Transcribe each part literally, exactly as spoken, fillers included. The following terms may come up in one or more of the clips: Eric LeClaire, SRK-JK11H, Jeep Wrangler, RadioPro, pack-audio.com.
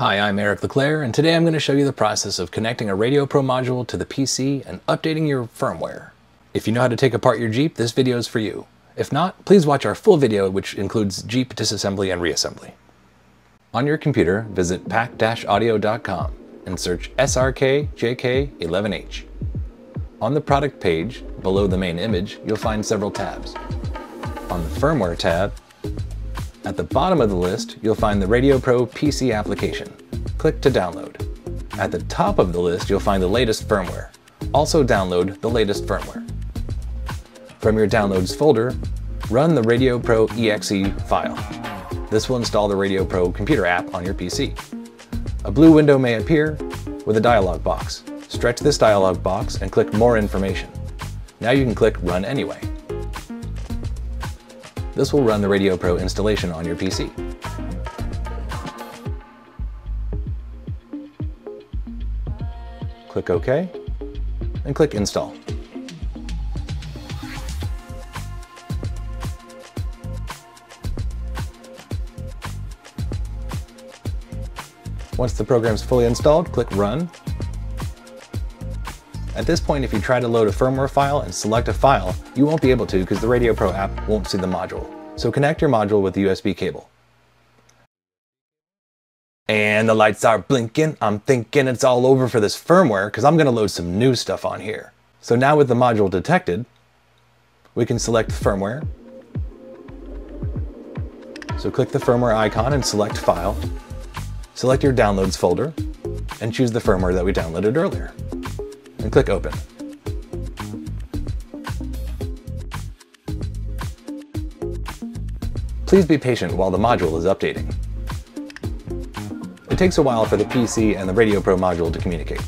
Hi, I'm Eric LeClaire, and today I'm going to show you the process of connecting a RadioPro module to the P C and updating your firmware. If you know how to take apart your Jeep, this video is for you. If not, please watch our full video, which includes Jeep disassembly and reassembly. On your computer, visit pack audio dot com and search S R K J K eleven H. On the product page, below the main image, you'll find several tabs. On the firmware tab, at the bottom of the list, you'll find the RadioPro P C application. Click to download. At the top of the list, you'll find the latest firmware. Also download the latest firmware. From your Downloads folder, run the RadioPro E X E file. This will install the RadioPro computer app on your P C. A blue window may appear with a dialog box. Stretch this dialog box and click More Information. Now you can click Run Anyway. This will run the RadioPro installation on your P C. Click OK and click Install. Once the program is fully installed, click Run. At this point, if you try to load a firmware file and select a file, you won't be able to because the RadioPro app won't see the module. So connect your module with the U S B cable. And the lights are blinking. I'm thinking it's all over for this firmware because I'm going to load some new stuff on here. So now with the module detected, we can select firmware. So click the firmware icon and select file. Select your Downloads folder and choose the firmware that we downloaded earlier. And click Open. Please be patient while the module is updating. It takes a while for the P C and the RadioPro module to communicate.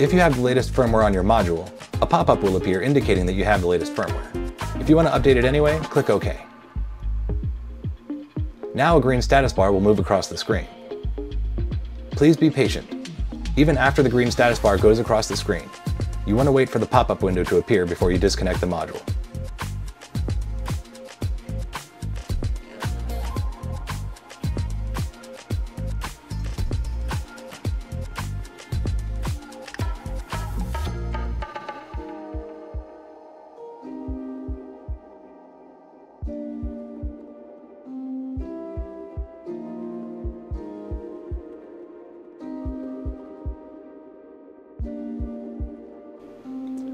If you have the latest firmware on your module, a pop-up will appear indicating that you have the latest firmware. If you want to update it anyway, click OK. Now a green status bar will move across the screen. Please be patient. Even after the green status bar goes across the screen, you want to wait for the pop-up window to appear before you disconnect the module.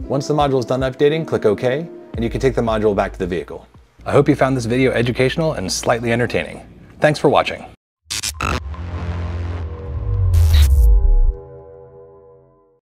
Once the module is done updating, click OK, and you can take the module back to the vehicle. I hope you found this video educational and slightly entertaining. Thanks for watching.